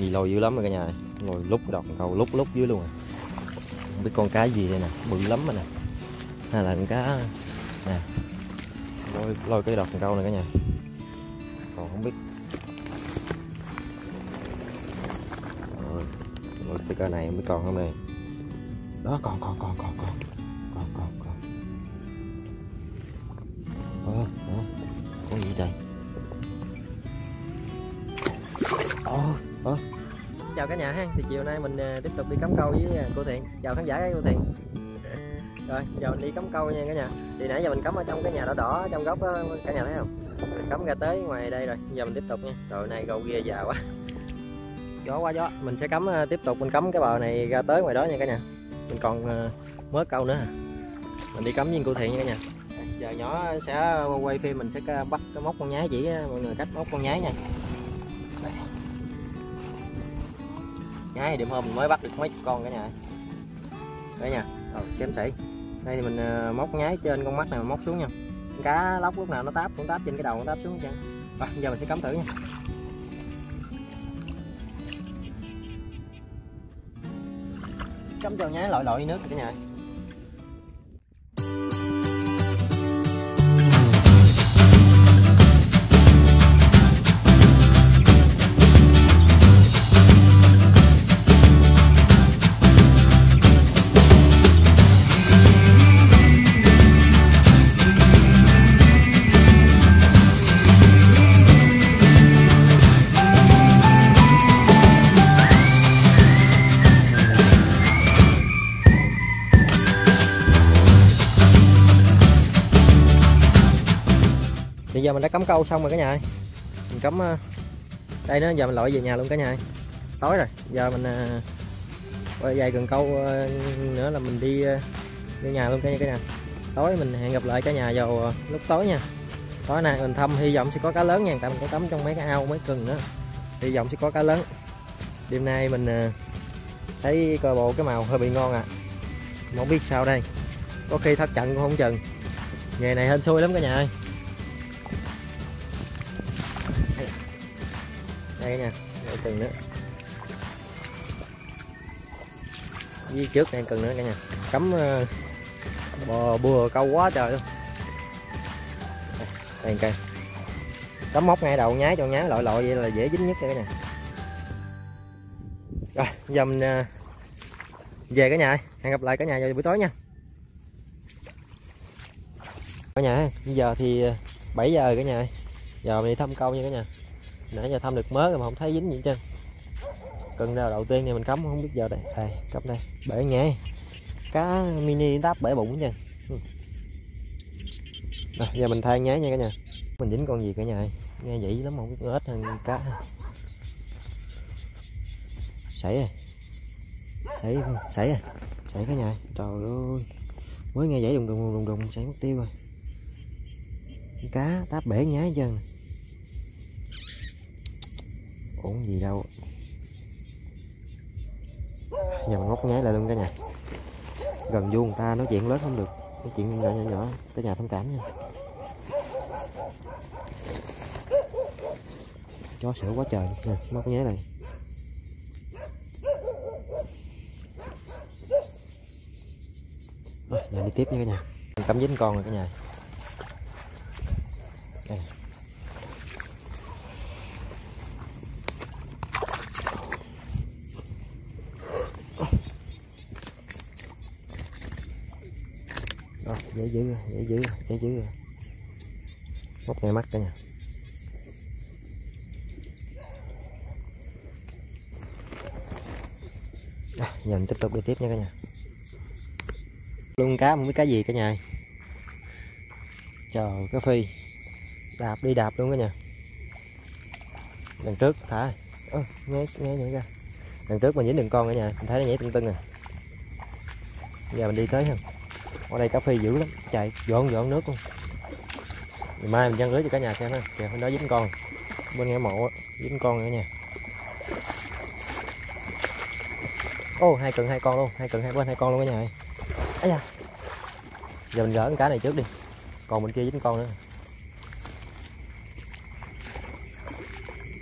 Gì lôi dữ lắm rồi cả nhà, ngồi lúc đọc câu lúc dưới luôn rồi. Không biết con cá gì đây nè, bự lắm rồi nè. Hay là con cá nè. Lôi cái đọc câu này cả nhà. Còn không biết. Rồi, lôi cái cá này không biết còn không đây. Đó còn. Có gì đây? Chào cả nhà ha, thì chiều nay mình tiếp tục đi cắm câu với cô Thiện. Chào khán giả cô Thiện. Rồi giờ mình đi cắm câu nha cả nhà. Thì nãy giờ mình cắm ở trong cái nhà đỏ trong góc đó, cả nhà thấy không? Mình cắm ra tới ngoài đây rồi, giờ mình tiếp tục nha. Rồi này gầu ghia già quá, gió quá gió. Mình sẽ cắm tiếp tục, mình cắm cái bờ này ra tới ngoài đó nha cả nhà. Mình còn mớ câu nữa, mình đi cắm với cô Thiện nha cả nhà. Giờ nhỏ sẽ quay phim, mình sẽ bắt cái móc con nhái, chỉ mọi người cách móc con nhái nha. Nhái điểm hôm mình mới bắt được mấy con cả nhà. Đấy nha, xem xỉ. Đây thì mình móc nhái trên con mắt này mình móc xuống nha. Cá lóc lúc nào nó táp cũng táp trên cái đầu, nó táp xuống chân. Rồi, giờ mình sẽ cắm thử nha. Cắm cho nhái lội nước cả nhà. Bây giờ mình đã cắm câu xong rồi cả nhà ơi. Mình cắm đây nữa, giờ mình lội về nhà luôn cả nhà ơi. Tối rồi, giờ mình quay dài gần câu nữa là mình đi về nhà luôn cả nhà. Tối mình hẹn gặp lại cả nhà vào lúc tối nha. Tối nay mình thăm hy vọng sẽ có cá lớn nha, tại mình có cắm trong mấy cái ao mấy cần nữa. Hy vọng sẽ có cá lớn. Đêm nay mình thấy coi bộ cái màu hơi bị ngon à. Mình không biết sao đây. Có khi thất trận cũng không chừng. Ngày này hên xui lắm cả nhà ơi. Đây nha, lại cần nữa. Với trước này cần nữa cả nhà. Cắm bò bừa câu quá trời luôn. Đây cây. Cắm móc ngay đầu nhái cho nhái lội vậy là dễ dính nhất đây nè. Rồi, giờ mình về cả nhà ơi. Hẹn gặp lại cả nhà vào buổi tối nha. Cả nhà ơi, bây giờ thì 7 giờ rồi cả nhà ơi. Giờ mình đi thăm câu nha cả nhà. Nãy giờ thăm được mớ rồi mà không thấy dính gì chứ. Cần nào đầu tiên thì mình cắm không biết giờ đây. Đây, cắm đây, bể nhẹ. Cá mini đáp bể bụng chứ. Rồi, giờ mình thay nhái nha cả nhà. Mình dính con gì cả nhà ơi. Nghe vậy lắm không biết ếch hơn cá. Sảy cả nhà. Trời ơi. Mới nghe vậy đùng đùng sảy mất tiêu rồi. Cá đáp bể nhái chứ. Ổn gì đâu. Giờ mình móc nhái lại luôn cả nhà. Gần vuông ta nói chuyện lớn không được, nói chuyện nhỏ tới nhà thông cảm nha. Chó sủa quá trời nè, móc nhái này. Rồi, giờ đi tiếp nha cả nhà. Mình cắm dính con rồi cả nhà. Đây. Dễ dữ. Móc ngay mắt cả nhà. À, giờ mình tiếp tục đi tiếp nha cả nhà. Luôn cá không biết cá gì cả nhà. Trời, cá phi. Đạp luôn cả nhà. Đằng trước thả. Nghe nhảy ra. Đằng trước mình dính đường con cả nhà, mình thấy nó nhảy tưng tưng nè. Giờ mình đi tới không? Ở đây cá phi dữ lắm, chạy dọn nước luôn. Ngày mai mình giăng lưới cho cả nhà xem ha. Kìa bên đó dính con, bên nghe mộ dính con nữa nha. Ô, hai cần hai con luôn, hai cần hai bên hai con luôn cả nhà ơi. Ấy da. Giờ mình gỡ con cá này trước đi, còn bên kia dính con nữa.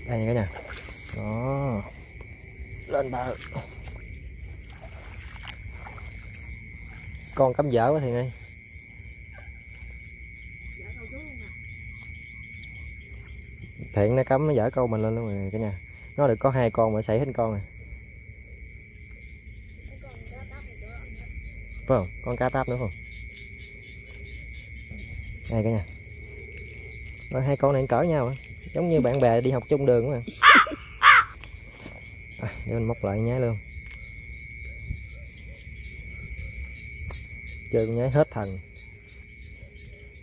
Đây nha cả nhà. Đó. lên bờ. Con cắm dở quá Thiện ơi. Thiện nó cắm nó dở câu mình lên luôn rồi cả nhà. Nó được có hai con mà xảy hết con rồi. Phải không? Con cá táp nữa không? Đây cả nhà. Rồi hai con này cỡ nhau giống như bạn bè đi học chung đường mà. À, để mình móc lại nhái luôn. Chơi con nhái hết thần.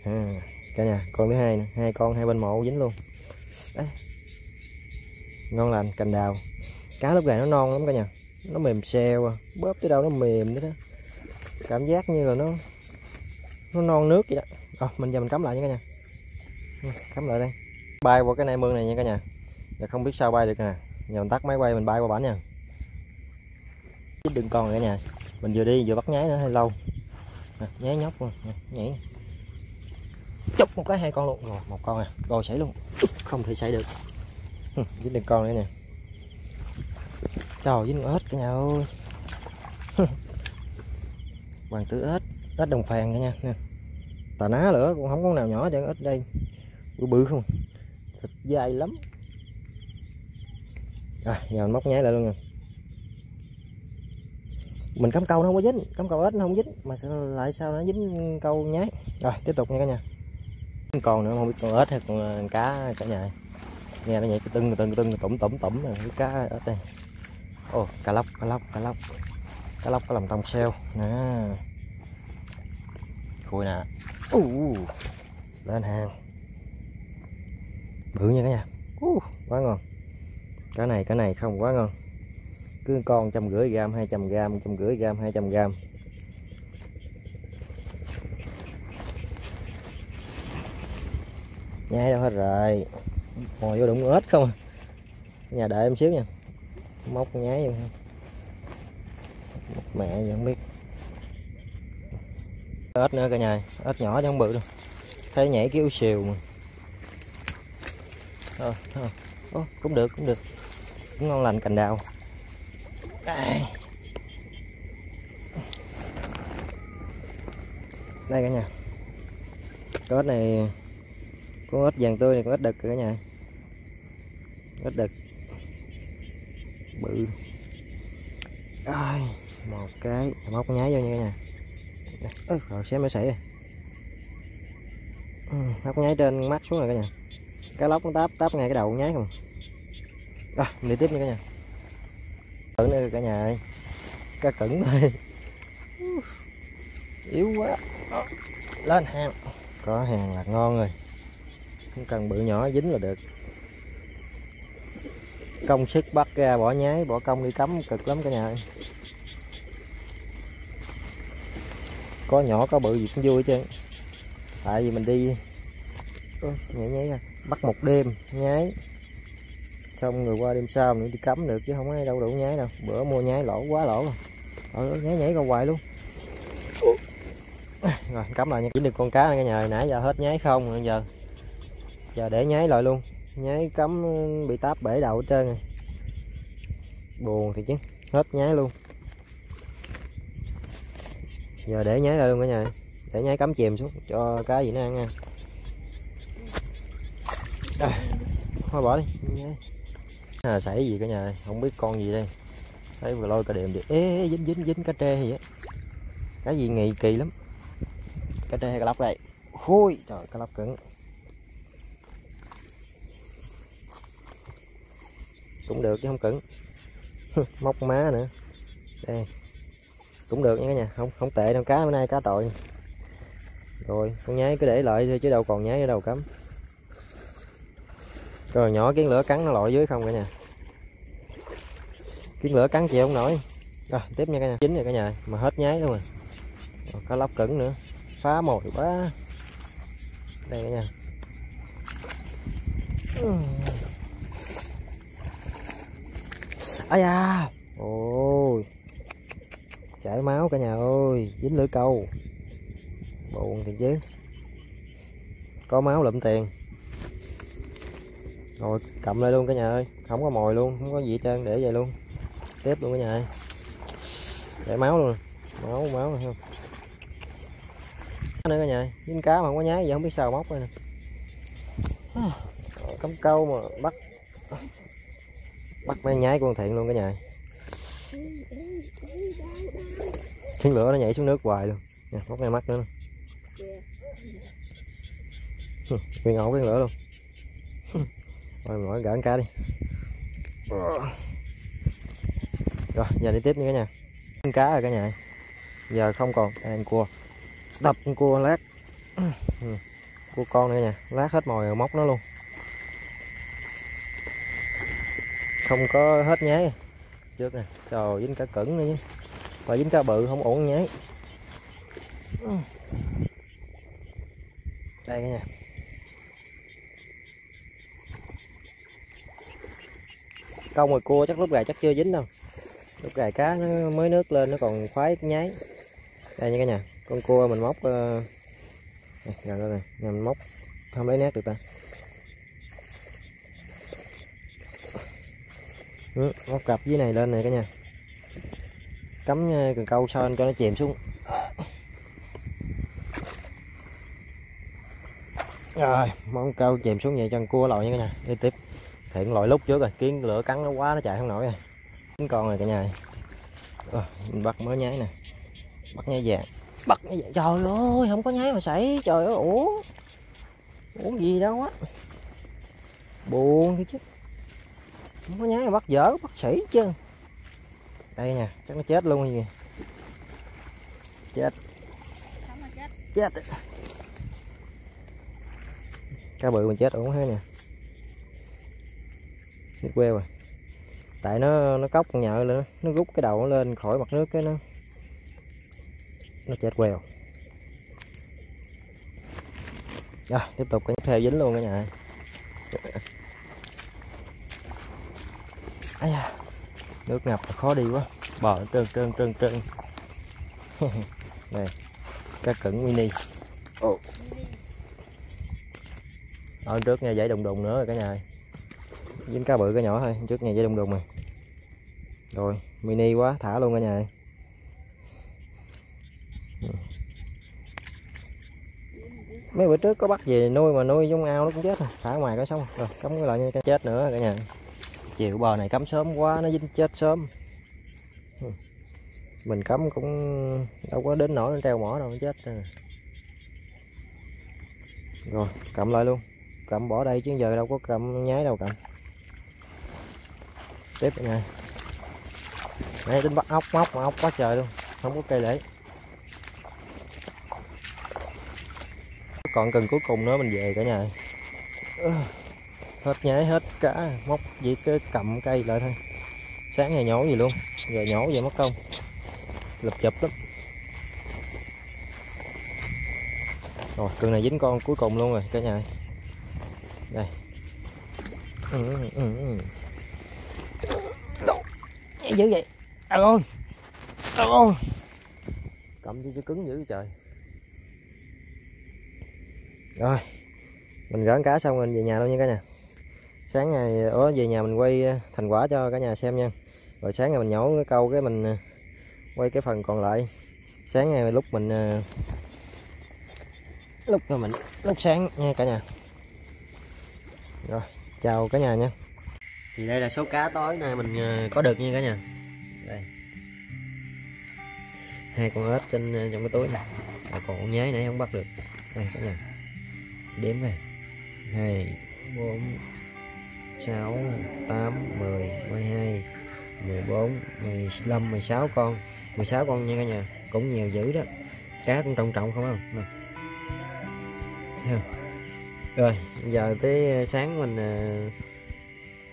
À, cả nhà con thứ hai nè, hai con hai bên mộ dính luôn. Đấy. Ngon lành cành đào. Cá lúc này nó non lắm cả nhà. Nó mềm xèo, à. Bóp tới đâu nó mềm thế đó. Cảm giác như là nó non nước vậy đó. À, mình giờ mình cắm lại nha cả nhà. Cắm lại đây. Bay qua cái này mương này nha cả nhà. Giờ không biết sao bay được nè. Giờ mình tắt máy quay mình bay qua bển nha. Đừng còn cả nhà. Mình vừa đi vừa bắt nhái nữa hơi lâu. À, nhái nhóc luôn, nhảy. Chụp một cái hai con luôn, rồi một con à, rồi xảy luôn. Không thể xảy được. Dính đừng con nữa nè. Trời dính ếch cả nhà ơi. Hoàng tử ếch, ếch đồng phèn cả nha. Tà ná lửa cũng không có nào nhỏ chứ, ếch đây bự bự không, thịt dai lắm. Rồi giờ mình móc nhái lại luôn nè. Mình cắm câu nó không có dính, cắm câu ếch nó không dính mà lại sao nó dính câu nhái. Rồi tiếp tục nha cả nhà. Còn nữa không biết con ếch hay con cá cả nhà. Nghe nó nhảy tưng tủm này, cá ếch đây. Ô, cá lóc. Cá lóc có lòng tông xeo nè. Khui nè. Lên hàng. Bự nha cả nhà. Quá ngon. Cái này không quá ngon. Cứ con 150g, 200g, 150g, 200g. Nhái đâu hết rồi. Ngồi vô đụng ếch không. Nhà đợi em xíu nha. Móc nhái vô. Mẹ giờ không biết. Ếch nữa cả nhà, ếch nhỏ chứ không bự đâu. Thấy nhảy kiểu xìu mà. Cũng được. Cũng ngon lành cành đào. Đây cả nhà. Con ếch này, con ếch vàng tươi này, con ếch đực cả nhà. Ếch đực. Bự. Ai, một cái móc nhái vô nha cả nhà. Rồi xé mới xảy rồi. Móc nhái trên mắt xuống rồi cả nhà. Cá lóc nó táp ngay cái đầu nhái không. Rồi mình đi tiếp nha cả nhà. Cẩn nữa cả nhà ơi. Cá cẩn thôi. Yếu quá. Lên hàng. Có hàng là ngon rồi. Không cần bự nhỏ dính là được. Công sức bắt ra bỏ nhái, bỏ công đi cắm cực lắm cả nhà ơi. Có nhỏ có bự gì cũng vui chứ. Tại vì mình đi nhảy ra. Bắt một đêm nhái. Xong người qua đêm sau mình đi cắm được chứ không ai đâu đủ nhái đâu. Bữa mua nhái lỗ quá lỗ rồi. Nhảy ra hoài luôn. Rồi cắm lại nha. Chỉ được con cá này cả nhà. Nãy giờ hết nhái không rồi giờ. Giờ để nhái lại luôn. Nhái cắm bị táp bể đầu hết trơn rồi. Buồn thì chứ. Hết nhái luôn. Giờ để nhái lại luôn cả nhà. Để nhái cắm chìm xuống cho cá gì nó ăn nha. Thôi bỏ đi. Xảy gì cả nhà ơi. Không biết con gì đây. Thấy vừa lôi cả điểm đi. Ê dính cá trê gì vậy. Cái gì nghị kỳ lắm. Cá trê hay cá lóc đây. Ôi trời cá lóc cứng. Cũng được chứ không cứng. Móc má nữa. Đây. Cũng được nha cả nhà, không tệ đâu, cá bữa nay cá tội. Rồi, con nhái cứ để lại thôi chứ đâu còn nhái ở đâu cắm. Rồi nhỏ kiến lửa cắn nó lội dưới không cả nhà. Kiến lửa cắn chịu không nổi. Rồi, tiếp nha cả nhà. Chín rồi cả nhà, mà hết nhái luôn rồi. Rồi cá lóc cứng nữa. Phá mồi quá. Đây cả nhà. Ai da. Ôi. Chảy máu cả nhà ơi, dính lưỡi câu. Buồn thì chứ. Có máu lụm tiền. Rồi, cầm lại luôn cả nhà ơi. Không có mồi luôn, không có gì hết trơn, để vậy luôn. tiếp luôn cả nhà ơi. Chảy máu luôn, máu này không. Nữa cả nhà ơi, dính cá mà không có nhái giờ không biết sao móc đây nè. Cắm câu mà bắt mang nhái của con Thiện luôn cả nhà ơi. Khiến lửa nó nhảy xuống nước hoài luôn. Nè, móc ngay mắt nữa. Nguyên ổ cái lửa luôn. Rồi mình gỡ cá đi. Rồi giờ đi tiếp nha cả nhà. Cá rồi cả nhà. Giờ không còn ăn cua. Đập con cua lát. Cua con nữa nha. Lát hết mồi rồi móc nó luôn. Không có hết nhái. Trước nè. Trời dính cá cẩn nữa chứ. Và dính cá bự không ổn nhái. Đây cả nhà. Câu mồi cua chắc lúc gà chắc chưa dính đâu. Lúc gà cá nó mới nước lên nó còn khoái cái nhái. Đây nha cả nhà, con cua mình móc gần đây này, nhà mình móc không lấy nét được ta. Móc cặp dưới này lên này cả nhà. Cắm cần câu sơn cho nó chìm xuống. Rồi, móc câu chìm xuống vậy cho con cua lội nha cả nhà. Đi tiếp. Thiện lội lúc trước rồi, kiến lửa cắn nó quá nó chạy không nổi rồi. Tính con này cả nhà. Mình bắt mới nhái nè. Bắt nhái vàng. Bắt nhái vàng. Trời ơi, không có nhái mà xảy. Trời ơi, uổng gì đâu á. Buồn thì chứ. Không có nhái mà bắt dở, bắt sỉ chứ. Đây nha, chắc nó chết luôn rồi kìa. Chết. Chết. Cá bự mình chết uổng hết nè. Chết queo rồi. Tại nó cóc con nhợ lên, nó rút cái đầu nó lên khỏi mặt nước cái nó chết quèo. Rồi, tiếp tục cái theo dính luôn cả nhà. Ấy da, nước ngập khó đi quá, bờ nó trơn. Này, cá cẩn mini. Ồ. Ở trước nghe dãy đùng đùng nữa rồi cả nhà. Dính cá bự cá nhỏ thôi, trước nhà dãy đùng đùng rồi. Rồi, mini quá, thả luôn cả nhà ơi. Mấy bữa trước có bắt về nuôi mà nuôi trong ao nó cũng chết rồi, thả ngoài có xong. Rồi, cắm cái loại như chết nữa cả nhà. Chiều bờ này cắm sớm quá, nó dính chết sớm. Mình cắm cũng đâu có đến nổi nó treo mỏ đâu, nó chết rồi. Rồi, cầm lại luôn. Cầm bỏ đây chứ giờ đâu có cầm nhái đâu cầm. Tiếp này. Nãy tính bắt ốc móc mà ốc quá trời luôn, không có cây để. Còn cần cuối cùng nữa mình về cả nhà. Hết nhái hết cả, móc gì cứ cầm cây lại thôi. Sáng ngày nhổ gì luôn, giờ nhổ vậy mất công. Lụp chụp lắm. Rồi cần này dính con cuối cùng luôn rồi cả nhà. Đây. Dữ vậy. Ôi. Cầm cho cứng dữ trời. Rồi. Mình gỡ cá xong mình về nhà luôn nha cả nhà. Sáng ngày về nhà mình quay thành quả cho cả nhà xem nha. Rồi sáng ngày mình nhổ cái câu cái mình quay cái phần còn lại. Sáng ngày lúc sáng nha cả nhà. Rồi, chào cả nhà nha. Thì đây là số cá tối nay mình có được nha cả nhà. Đây. 2 con ếch trên trong cái túi này. Còn con nhái nãy không bắt được. Đây cả nhà. Đếm về. 2 4 6 8 10 12 14 15 16 con. 16 con nha cả nhà. Cũng nhiều dữ đó. Cá cũng trọng không không? Nè. Thấy không? Rồi giờ tới sáng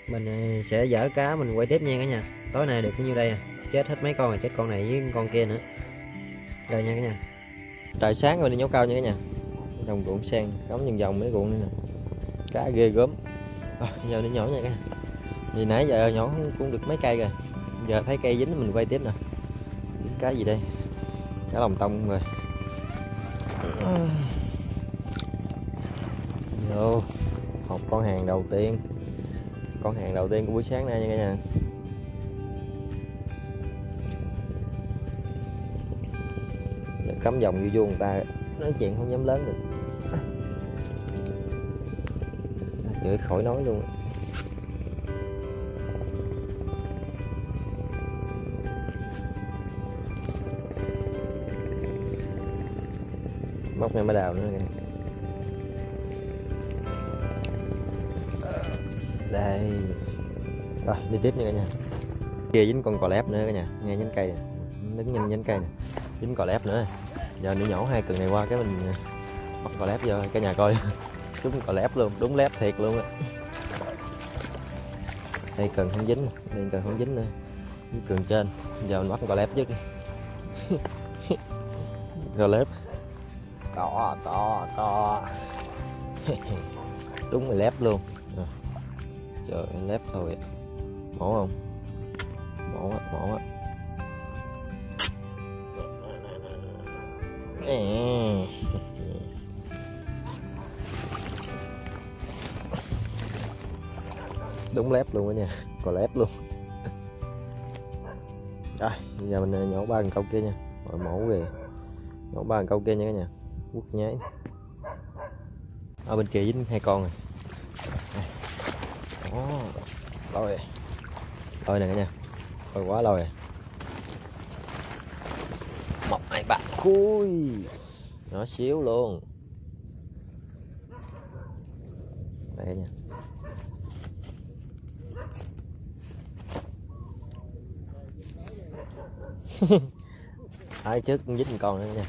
mình sẽ dỡ cá mình quay tiếp nha cả nhà. Tối nay được bao nhiêu đây à? Chết hết mấy con rồi, chết con này với con kia nữa. Rồi nha cả nhà. Trời sáng rồi đi nhổ câu nha cả nhà. Đồng ruộng sen cắm vòng vòng mấy ruộng nữa nè. Cá ghê gớm. Rồi giờ đi nhổ nha cả nhà. Vì nãy giờ nhổ cũng được mấy cây rồi. Giờ thấy cây dính mình quay tiếp nè. Cái gì đây? Cá lòng tông rồi. Hello. Học con hàng đầu tiên của buổi sáng nay nha cả nhà. cắm vòng vô vuông người ta nói chuyện không dám lớn được, chửi khỏi nói luôn. Móc ngay mới đào nữa kìa. Đây. Rồi đi tiếp nha cả nhà. Kia dính con cò lép nữa cả nhà, nghe nhánh cây nè. Đứng nhanh nhánh cây nè. Dính cò lép nữa. Giờ nữa nhổ hai cần này qua cái mình bắt cò lép vô cả nhà coi. Đúng cò lép luôn, đúng lép thiệt luôn á. Đây cần không dính, đây cần không dính nữa. Dính cần trên. Giờ mình bắt con cò lép trước đi. Cò lép. To đúng là lép luôn à. Trời ơi, lép thôi mổ không mổ á đúng lép luôn đó nha, còn lép luôn. Đây giờ mình nhổ ba con câu kia nha, rồi mổ về nhổ ba con câu kia nha cả nhà. Quất nháy ở bên kia dính hai con rồi. Đó, lôi nè cả nhà, lôi quá lôi. 1, 2, 3 khui nó xíu luôn đây nha. Ai trước dính con nữa nha,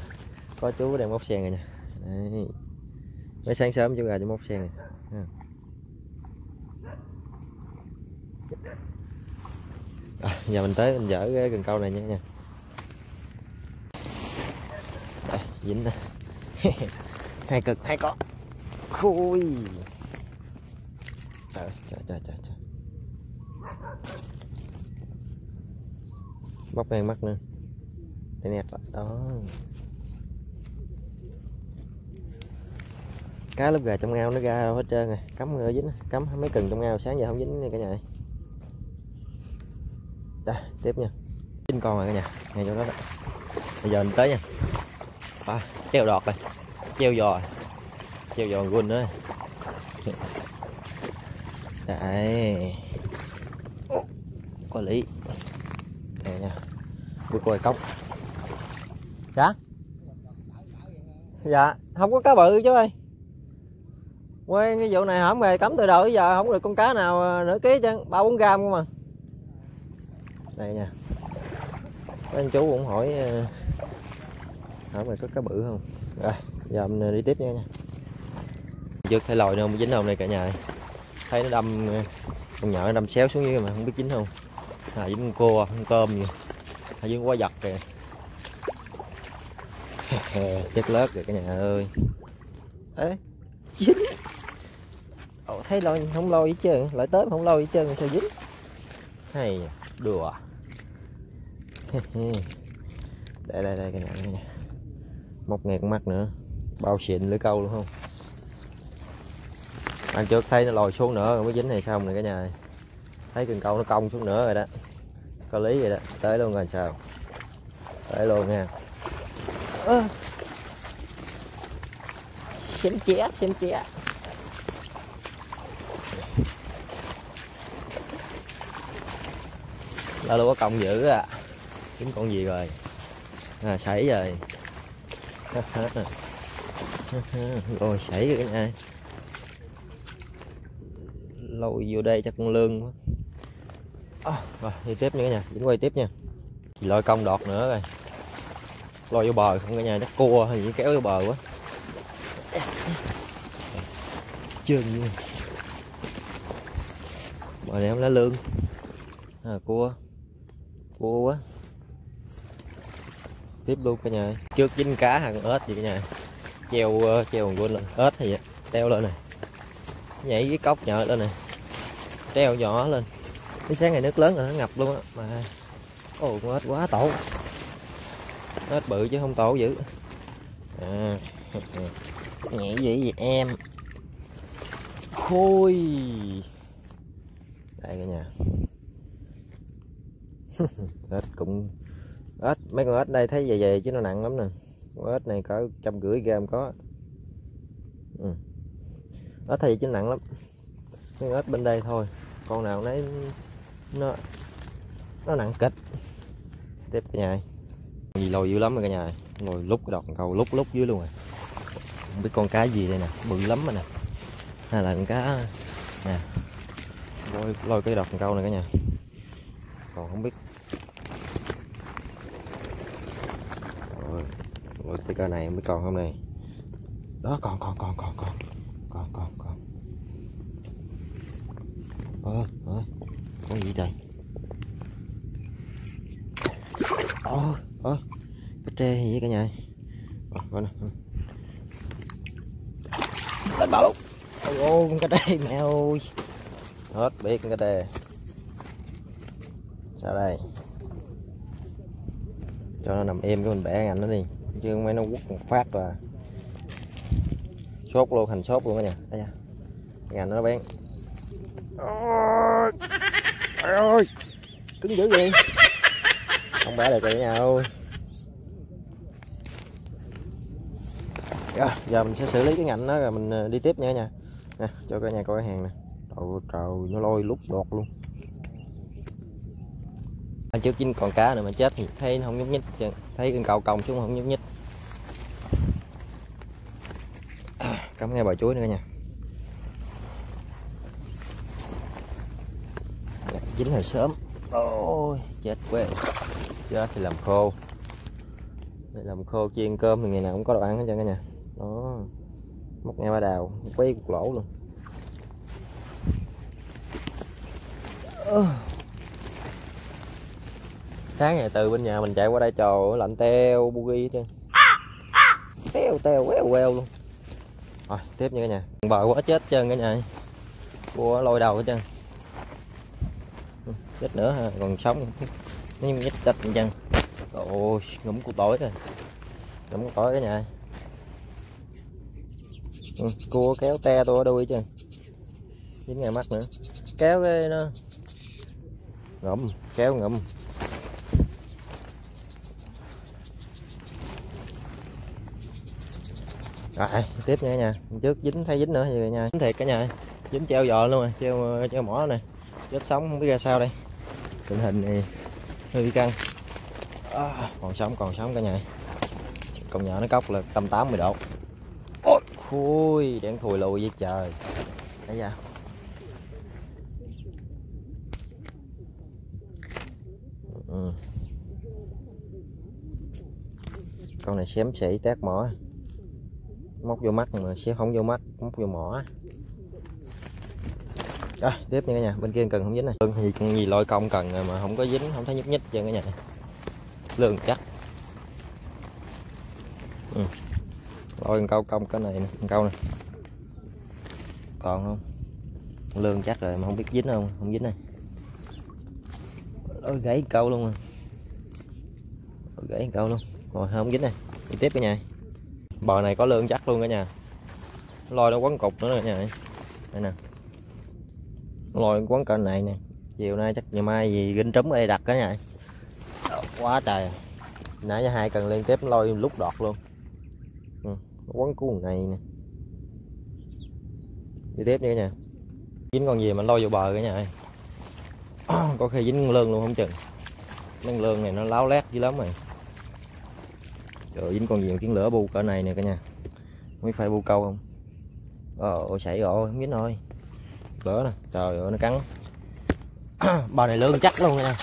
có chú đang móc sen rồi nha. Đấy. Mới sáng sớm chú gà cho móc sen này. À, giờ mình tới mình dỡ cái cần câu này nha. Đây, dính đây. Hai cực hai con. Khui. Trời trời. Móc ngang mắt nữa. Để nẹt lại. Đó. Cá lớp gà trong ao nó ra đâu hết trơn rồi, cắm ngựa dính, cắm mấy cần trong ao sáng giờ không dính cả nhà. Đây, tiếp nha. Dính con rồi cả nhà, ngay chỗ đó đó. Bây giờ mình tới nha. À, treo đọt đây. Treo giò. Treo giò quên nữa. Đây. Có lý. Đây nha. Bước coi cốc. Dạ. Dạ, không có cá bự chú ơi. Quên cái vụ này hổng về cắm từ đầu tới giờ không được con cá nào nửa ký chứ 3-4 gram không mà. Đây nha. Mấy anh chú cũng hỏi hổng về có cá bự không. Rồi giờ mình đi tiếp nha. Dược thấy lòi nữa không, dính không đây cả nhà. Thấy nó đâm con nhỏ nó đâm xéo xuống dưới mà không biết dính không. À dính con cua, con cơm gì. À dính quá giật kìa. Chất lớp rồi cả nhà ơi. Ê dính. Ồ, thấy lôi không lôi hết trơn, lại tới không lôi hết trơn sao dính. Hay đùa. Đây cái này nha. 1.000 mắt nữa. Bao xịn lưỡi câu luôn không? Anh trước thấy nó lồi xuống nữa rồi mới dính này xong này cả nhà. Thấy cần câu nó cong xuống nữa rồi đó. Có lý vậy đó, tới luôn rồi sao? Tới luôn nha. À. Xem chẻ là luôn có cọng dữ à. Kiếm con gì rồi à, sảy rồi. Rồi sảy rồi cái này lôi vô đây chắc con lương quá. À, rồi đi tiếp nữa nha, dính quay tiếp nha. Lôi cong đọt nữa rồi lôi vô bờ không cả nhà, chắc cua hay gì kéo vô bờ quá chừng luôn. Bờ này không lá lương à, cua quá. Tiếp luôn cả nhà, trước dính cá hàng ếch gì cả nhà. Treo quên lên ếch thì treo lên này, nhảy với cốc nhợ lên này, treo nhỏ lên. Cái sáng ngày nước lớn rồi nó ngập luôn á mà. Ồ con ếch quá tổ, ếch bự chứ không tổ dữ à. Nhảy gì em khôi đây cả nhà. Ếch cũng ếch, mấy con ếch đây thấy dày chứ nó nặng lắm nè. ếch này cỡ 150 gram có. Ếch thì chứ nặng lắm, cái ếch bên đây thôi, con nào nấy nó nặng kịch. Tiếp cái nhà gì lồi dữ lắm rồi cả nhà, ngồi lúc cái đọt câu lúc dưới luôn rồi. Không biết con cá gì đây nè, bự lắm rồi nè, hay là con cá nè, lôi cái đọt câu này cả nhà. Còn không biết cái cây này mới còn không này. Đó còn. Con gì trời? Cái tre gì vậy cả nhà? Coi nè. Đánh bạo. Ôi ô, con cá tre mẹ ơi. Hết biết con cá tre. Sao đây? Cho nó nằm êm cái mình bẻ ngành nó đi. Chứ mấy nó quất một phát là sốt luôn, hành sốt luôn đó nha. Ngành nó bén. Ôi ơi, cứng dữ vậy, không bẻ được rồi nha ơi. Giờ mình sẽ xử lý cái ngành đó rồi mình đi tiếp nha nha. Cho cả nhà coi cái hàng nè. Trời, nó lôi lúc đột luôn. Trước chín còn cá nữa mà chết thì thấy nó không nhúc nhích, thấy con cầu còng xuống không nhúc nhích. Cắm ngay bờ chuối nữa nha, dính hồi sớm. Ôi chết quê, chết thì làm khô, chiên cơm thì ngày nào cũng có đồ ăn hết trơn cả nhà. Đó, móc ngay ba đào quay cục lỗ luôn. Sáng ngày từ bên nhà mình chạy qua đây trò lạnh teo bugi hết trơn, teo queo luôn. Rồi tiếp nha cả nhà, bờ quá chết trơn cả nhà, cua lôi đầu hết trơn, chết nữa ha, còn sống nó nhích hết trơn. Ôi ngụm cua tỏi rồi, ngụm tỏi cả nhà. Cua kéo te tôi ở đuôi trơn, dính ngay mắt nữa, kéo cái nó ngụm, Rồi, tiếp nha nha. Trước dính thấy dính nữa vậy nha. Dính thiệt cả nhà. Dính treo giò luôn rồi, treo mỏ này. Chết sống không biết ra sao đây. Tình hình này hơi căng. Còn sống cả nhà. Con nhỏ nó cốc là tầm 80 độ. Ôi, khui, đen thùi lùi vậy trời. Đấy ra. Con này xém xỉ tét mỏ. Móc vô mắt mà sẽ không vô mắt, móc vô mỏ. Rồi, tiếp nha cả nhà, bên kia cần không dính này. Lương thì con gì lôi cong cần mà không có dính, không thấy nhúc nhích trơn cả nhà. Lương chắc. Lôi con câu cong cái này nè, con câu nè. Còn không? Lương chắc rồi mà không biết dính không, không dính này. Lôi gãy câu luôn à. Lôi gãy câu luôn. Rồi không dính này. Đi tiếp cả nhà. Bờ này có lương chắc luôn cả nhà. Lôi nó quấn cục nữa cả nhà. Đây nè. Lôi quấn cỡ này nè. Chiều nay chắc ngày mai gì ginh trúng ở đây đặt cả nhà. Quá trời. Nãy giờ 2 cần liên tiếp lôi lúc đọt luôn. Quấn cuồng này nè. Đi tiếp đi cả nhà. Dính con gì mà lôi vô bờ cả nhà. Có khi dính lương luôn không chừng. Mấy lương này nó láo lét dữ lắm rồi. Rồi dính con gì mà kiến lửa bu cỡ này nè cả nhà. Không biết phải bu câu không. Ôi sảy rồi, không dính thôi. Lửa nè, trời ơi nó cắn. Bà này lương chắc luôn nha.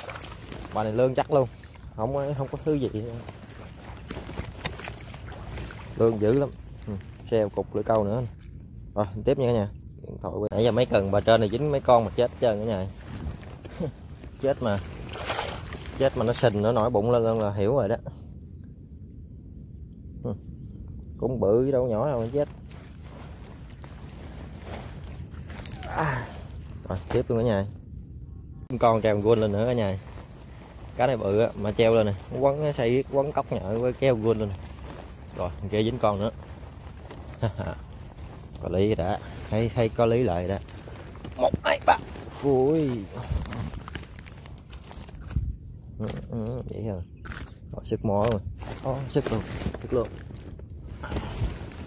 Bà này lương chắc luôn. Không có thứ gì. Lương dữ lắm. Xeo cục lưỡi câu nữa. Rồi, tiếp nha cả nhà. Nãy giờ mấy cần bà trên này dính mấy con mà chết trơn cả nhà. Chết mà nó sình nó nổi bụng lên là hiểu rồi đó. Cũng bự chứ đâu nhỏ đâu mà chết. Rồi tiếp luôn cả nhà. Con treo gôn lên nữa cả nhà. Cá này bự á, mà treo lên nè, quấn xây quấn cốc nhợ với keo gôn lên. Rồi kia dính con nữa. Có lý đã, hay có lý lại đã. 1 2 3. Ui. Vậy rồi. Rồi sức mó rồi. Đó, sức luôn.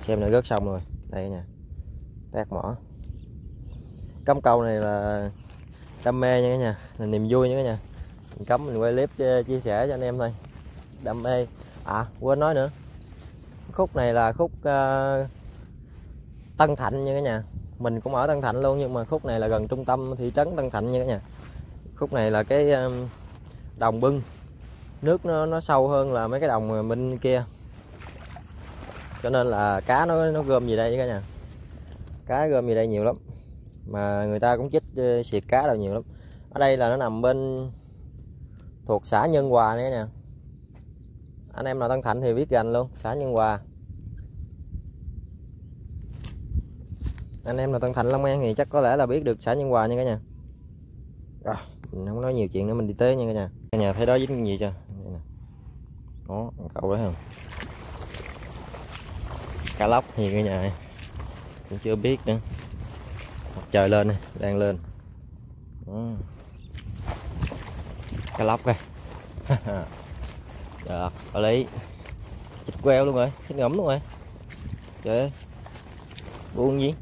Xem nữa rớt xong rồi. Đây nè, tác mỏ. Cắm câu này là đam mê nha cả nhà, là niềm vui nha cả nhà. Mình cắm mình quay clip chia sẻ cho anh em thôi. Đam mê. À, quên nói nữa. Khúc này là khúc Tân Thạnh nha cả nhà. Mình cũng ở Tân Thạnh luôn, nhưng mà khúc này là gần trung tâm thị trấn Tân Thạnh nha cả nhà. Khúc này là cái đồng bưng. Nước nó sâu hơn là mấy cái đồng bên kia. Cho nên là cá nó gom gì đây cả nhà. Cá gom gì đây nhiều lắm. Mà người ta cũng chích xịt cá đâu nhiều lắm. Ở đây là nó nằm bên thuộc xã Nhân Hòa nữa nè. Anh em nào Tân Thạnh thì biết rành luôn, xã Nhân Hòa. Anh em nào Tân Thạnh Long An thì chắc có lẽ là biết được xã Nhân Hòa nha cả nhà. Rồi, mình không nói nhiều chuyện nữa, mình đi tới nha cả nhà. Cả nhà thấy đó dính cái gì chưa? Đó, cậu đấy không? Cá lóc gì cả nhà cũng chưa biết nữa. Mặt trời lên này, đang lên. Đó. Cá lóc kìa. Được, ở lý. Chích queo luôn rồi, chích ngẫm luôn rồi. Trời ơi. Buông gì?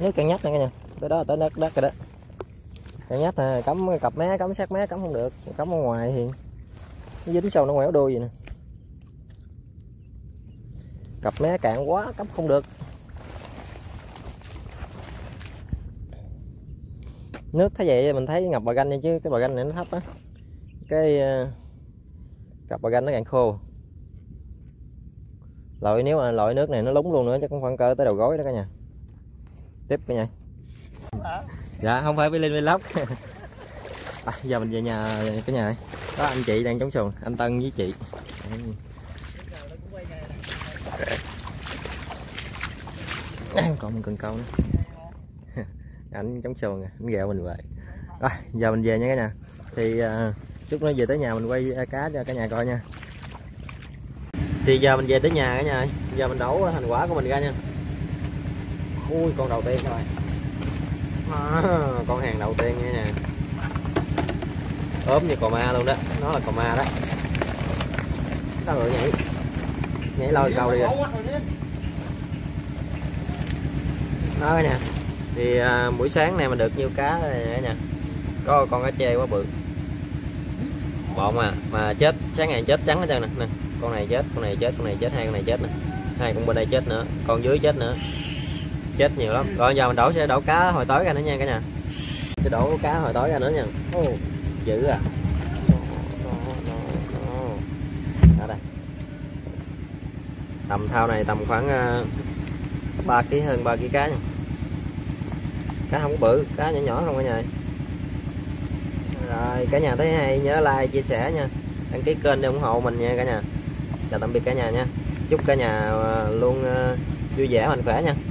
Nước càng nhách nè cả nhà. Tới đó tới đất đất rồi đó. Càng nhách nè, cắm cặp mé, cắm sát mé, cắm không được. Cắm ở ngoài thì nó dính sâu nó ngoẻo đuôi vậy nè. Cặp mé cạn quá, cắm không được. Nước thấy vậy mình thấy ngập bờ ganh nha, chứ cái bờ ganh này nó thấp á. Cái cặp bờ ganh nó càng khô. Loại nếu mà loại nước này nó lúng luôn nữa chắc cũng khoảng cỡ tới đầu gối đó cả nhà. Tiếp cả nhà. Dạ không phải Vlog Vlog. À, giờ mình về nhà cả nhà. Đó anh chị đang chống xuồng, anh Tân với chị. Còn mình cần câu nữa. Ảnh chống xuồng à, ảnh ghẹo mình về. Rồi, giờ mình về nha cả nhà. Thì chút nữa về tới nhà mình quay cá cho cả nhà coi nha. Thì giờ mình về tới nhà cả nhà ơi. Giờ mình đổ thành quả của mình ra nha. Ui, con đầu tiên rồi. À, con hàng đầu tiên nha nè. Ốm như cò ma luôn đó, nó là cò ma đó. Nó rồi nhảy. Nhảy lôi câu đi rồi. Đó cả nhà. Thì buổi sáng này mình được nhiêu cá này nè. Có con cá chê quá bự. Bọn mà chết, sáng ngày chết trắng hết trơn nè. Con này chết, con này chết, con này chết, hai con này chết nè. Hai con bên đây chết nữa, con dưới chết nữa. Chết nhiều lắm. Rồi giờ mình sẽ đổ cá hồi tối ra nữa nha cả nhà. Sẽ đổ cá hồi tối ra nữa nha. Ô, dữ à. Đó đây. Tầm thao này tầm khoảng 3 kg, hơn 3 kg cá nha. Cá không có bự, cá nhỏ nhỏ không cả nhà. Rồi cả nhà thấy hay nhớ like, chia sẻ nha, đăng ký kênh để ủng hộ mình nha cả nhà. Chào tạm biệt cả nhà nha, chúc cả nhà luôn vui vẻ mạnh khỏe nha.